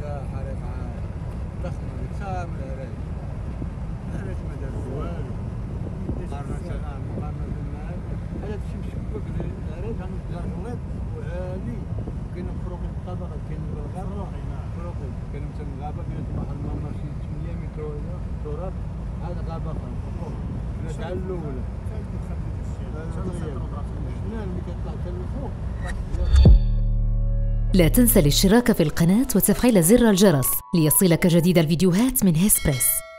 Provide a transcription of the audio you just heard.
حاجة حريقة ضخمة كاملة راهي علاش ما داروا والو مقارنة معاك هذا تمشي مشبك راهي غنبدا نغلط وهادي كاين فروق الطبقة كاين غير روحي فروق كاين مثلا غابة كاين واحد المرة شي 8 متر ولا تراب هاد غابة أخرى حنا تاع الأولى لا تنسى الاشتراك في القناة وتفعيل زر الجرس ليصلك جديد الفيديوهات من هسبريس.